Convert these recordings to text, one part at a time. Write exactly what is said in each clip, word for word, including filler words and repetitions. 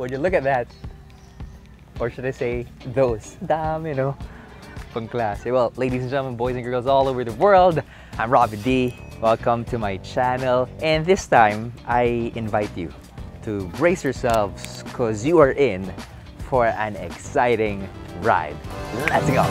Would you look at that? Or should I say those? Damn, you know, from class. Well, ladies and gentlemen, boys and girls all over the world, I'm Robi D. Welcome to my channel. And this time, I invite you to brace yourselves because you are in for an exciting ride. Let's go.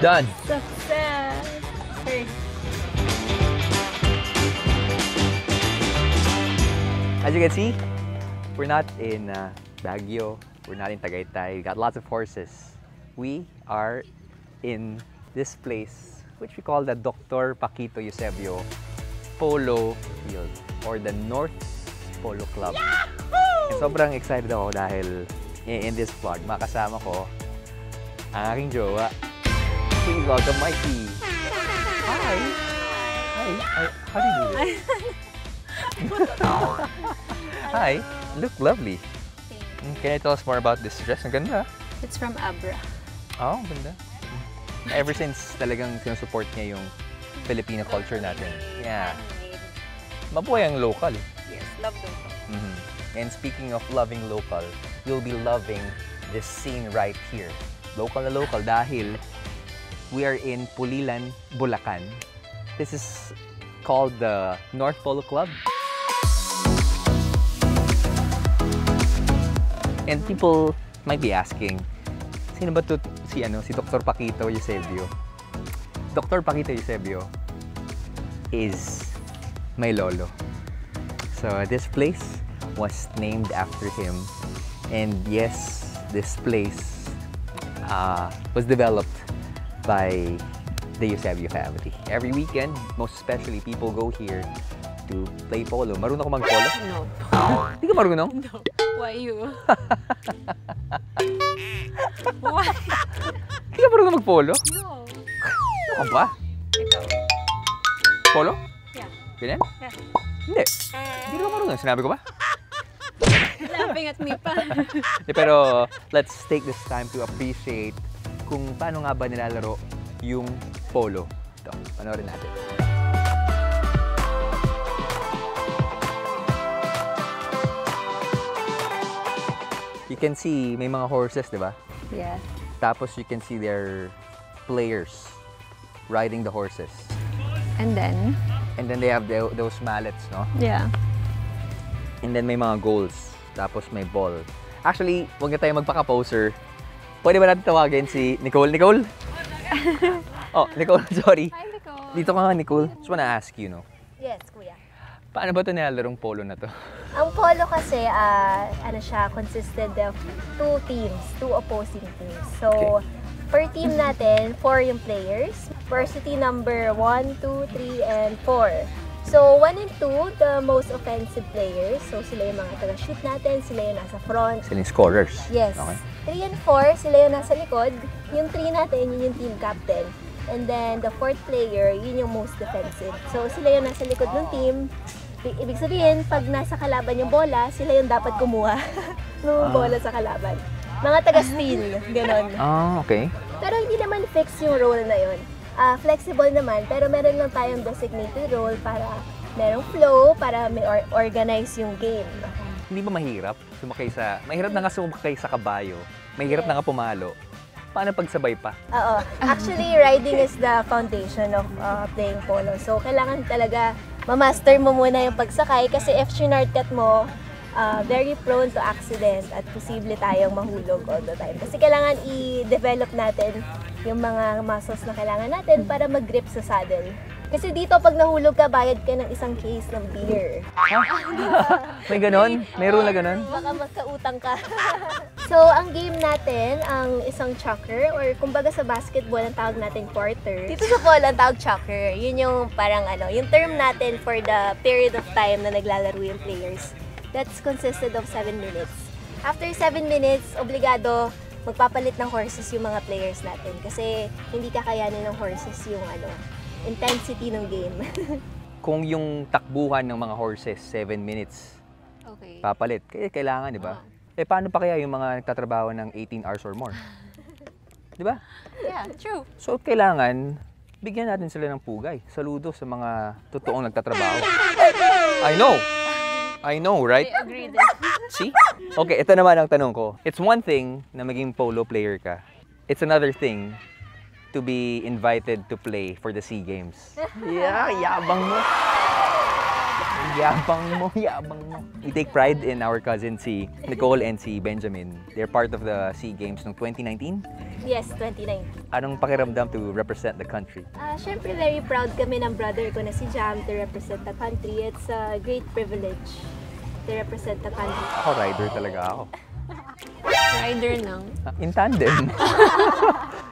Done. Success. Hey. As you can see, we're not in uh, Baguio. We're not in Tagaytay. We got lots of horses. We are in this place, which we call the Doctor Paquito Eusebio Polo Field or the North Polo Club. Yahoo! Sobrang excited ako dahil in this vlog, makasama ko ang aking jowa. Please welcome Maiqui. Hi. Hi. Hi. How do you do this? Hi. Look lovely. Thanks. Can you tell us more about this dress? Ang ganda. It's from Abra. Oh, ganda. Ever since talagang sinusupport niya yung Filipino culture natin. Yeah. Mabuhay ang local. Yes, love local. Mm-hmm. And speaking of loving local, you'll be loving this scene right here. Local na local dahil we are in Pulilan, Bulacan. This is called the North Polo Club. And people might be asking, sino ba to si ano si Doctor Paquito Eusebio? Doctor Paquito Eusebio is my lolo. So this place was named after him. And yes, this place uh, was developed by the Eusebio family. Every weekend, most especially, people go here to play polo. Marunong ko mag-polo? No. Hindi ka marunong? No. Why you? Why? Hindi ka marunong mag-polo? No. Ano ba? Ikaw. Polo? Yeah. Ganyan? Yeah. Hindi. Hindi ka marunong. Sinabi ko ba? Laughing at me pa. Pero, let's take this time to appreciate kung paano nga ba nilalaro yung polo. Ito, panoorin natin. You can see may mga horses, di ba? Yes. Tapos you can see their players riding the horses. And then? And then they have the, those mallets, no? Yeah. And then may mga goals. Tapos may ball. Actually, huwag na tayo magpaka-poser. Pwede ba natin tawagin si Nicole? Nicole? Oh, Nicole, sorry. Hi, Nicole. Dito ka nga, Nicole. Just wanna ask you, no? Yes, kuya. Paano ba ito nilalarong polo na to? Ang polo kasi, uh, ano siya, consisted of two teams, two opposing teams. So, okay. Per team natin, four yung players. Varsity number one, two, three, and four. So, one and two, the most offensive players. So, sila yung mga taga-shoot natin, sila yung nasa front. Sila yung scorers. Yes. Okay. three and four, sila yung nasa likod. Yung three natin, yun yung team captain. And then, the fourth player, yun yung most defensive. So, sila yung nasa likod ng team. Ibig sabihin, pag nasa kalaban yung bola, sila yung dapat kumuha ng bola sa kalaban. Mga taga-steal, ganon. Ah, okay. Pero hindi naman fixed yung role na yun. Uh, flexible naman, pero meron lang tayong designated role para merong flow, para may or organize yung game. Hindi ba mahirap sumakay sa... Mahirap na nga sumakay sa kabayo. Mahirap yeah. na nga pumalo. Paano pagsabay pa? Oo. Actually, riding is the foundation of uh, playing polo. So, kailangan talaga mamaster mo muna yung pagsakay kasi if sinarkat mo, uh, very prone to accident at posible tayong mahulog all the time. Kasi kailangan i-develop natin yung mga muscles na kailangan natin para mag-grip sa saddle. Kasi dito, pag nahulog ka, bayad ka ng isang case ng beer. Huh? May ganon? May rule na ganon? Baka magkautang ka. So, ang game natin, ang isang chucker, or kumbaga sa basketball, ang tawag natin quarter. Dito sa ball, ang tawag chucker. Yun yung parang ano, yung term natin for the period of time na naglalaro yung players. That's consisted of seven minutes. After seven minutes, obligado, magpapalit ng horses yung mga players natin. Kasi hindi kakayanin ng horses yung ano, intensity ng game. Kung yung takbuhan ng mga horses, seven minutes, okay, papalit. Kaya kailangan, di ba? Uh-huh. Eh, paano pa kaya yung mga nagtatrabaho ng eighteen hours or more? Di ba? Yeah, true. So, kailangan, bigyan natin sila ng pugay. Saludo sa mga totoong nagtatrabaho. I know! I know, right? I agree this. See? Okay, ito naman ang tanong ko. It's one thing na maging polo player ka. It's another thing to be invited to play for the SEA Games. Yeah, yabang mo. Yabang mo, yabang mo. We take pride in our cousins si Nicole and si Benjamin. They're part of the SEA Games ng twenty nineteen? Yes, twenty nineteen. Anong pakiramdam to represent the country? Uh, Siyempre, very proud kami ng brother ko na si Jam to represent the country. It's a great privilege to represent the country. Ako, rider talaga ako. Rider ng? In tandem.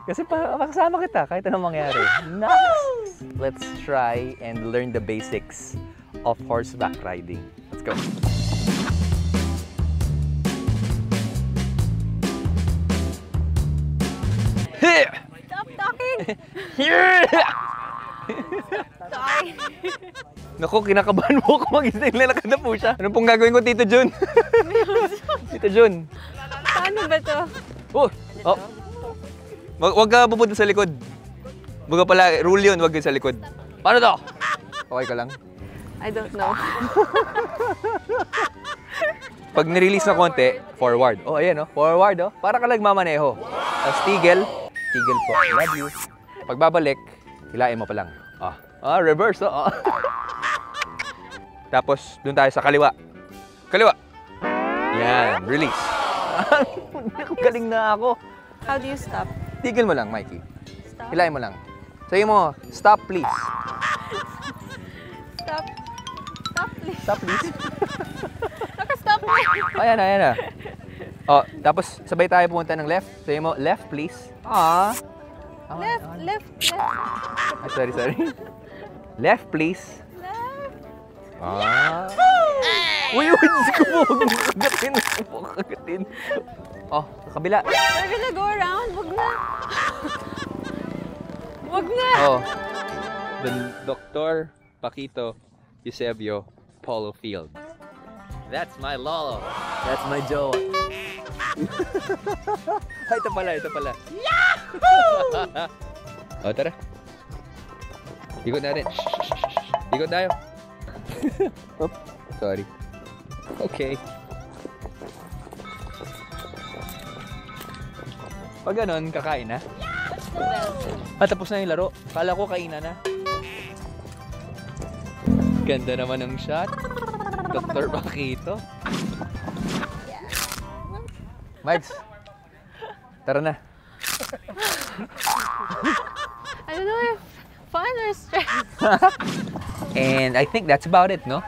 Kasi pakasama kita kahit anong mangyari. Nice! Let's try and learn the basics of horseback riding. Let's go! Stop talking! Stop talking! Naku, kinakabahan mo ako mag-ising. Lalakad na po siya. Ano pong gagawin ko, Tito Jun? Tito Jun! Paano ba ito? Oh! Oh! Huwag ka pupunta sa likod. Huwag ka pala, rule yun, huwag ka sa likod. Paano to? Okay ka lang? I don't know. Pag nirelease na konti, forward. Oh, ayan oh. Forward oh. Para ka nagmamaneho. Tapos tigil. Tigil po. Love you. Pag babalik, hilain mo pa lang. Oh. Ah, reverse oh. Tapos, dun tayo sa kaliwa. Kaliwa. Yan. Release. Galing na ako. How do you stop? Tigil mo lang, Maiqui. Stop? Hilain mo lang. Sabi mo, stop please. Stop. Stop please. Stop please. Naka-stop please. Oh, ayan, ayan na. Oh, tapos sabay tayo pumunta ng left. Sabi mo, left please. Ah. Oh, left, oh, left, left. Ah, sorry, sorry. Left please. Left. Ah. Uy, uy, sigubog. Kagatin, kagatin. Oh, sa kabila. We're gonna go around. Wag na. Wag na. Oh. The Doctor Paquito Eusebio Polo Field. That's my lolo. That's my jowa. Ay, ito pala, ito pala. Yahoo! Oh, tara. Ikot natin. Ikot tayo. Oops, sorry. Okay. Pag ganun, kakain na. Ah, tapos na yung laro. Kala ko kainan na. Ganda naman ng shot. Doctor Paquito. Mike, tara na. I don't know if fun or stress. And I think that's about it, no?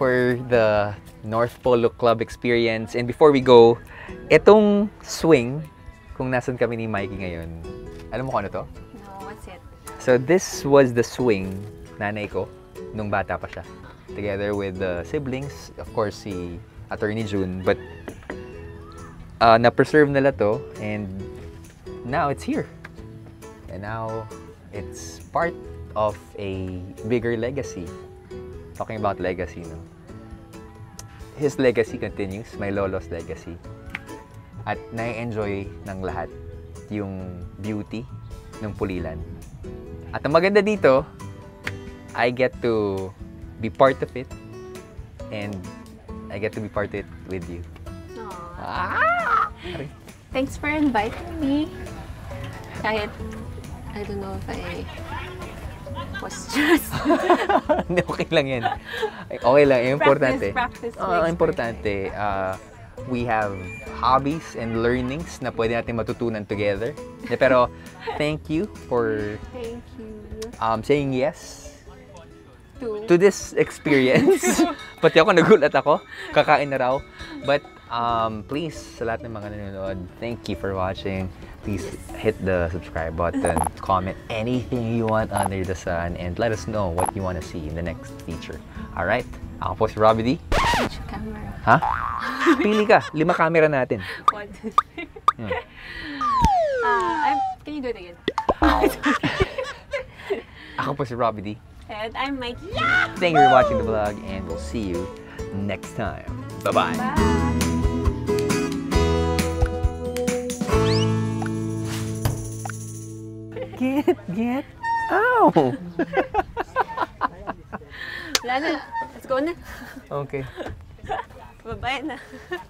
For the North Polo Club experience. And before we go, itong swing, kung nasan kami ni Maiqui ngayon. Alam mo kung ano to? No, what's it? So this was the swing nanay ko nung bata pa siya. Together with the uh, siblings, of course si Attorney June, but uh, na-preserve nila to and now it's here. And now it's part of a bigger legacy. Talking about legacy, no? His legacy continues, my lolo's legacy. At nai-enjoy ng lahat yung beauty ng Pulilan. At ang maganda dito, I get to be part of it and I get to be part of it with you. Ah! Thanks for inviting me. Kahit, I don't know if I was just... Okay lang yan. Okay lang, yung importante. Practice, practice. Oh, importante. Uh, We have hobbies and learnings na pwede natin matutunan together. Pero thank you for thank you. Um, saying yes to to this experience. Pati ako nagulat ako, kakain na raw. But um, please, sa lahat ng mga nanonood, thank you for watching. Please hit the subscribe button, comment anything you want under the sun, and let us know what you want to see in the next feature. All right, ako po si Robi D. Which camera? Ha? Pili ka, lima camera natin. One, two, three. Hmm. Uh, I'm, can you do it again? Oh. Ako po si Robi D. And I'm Mike Yahoo! Thank you for watching the vlog, and we'll see you next time. Bye-bye. Bye. Get, get, ow! Lana, let's go na. Okay. Bye-bye na.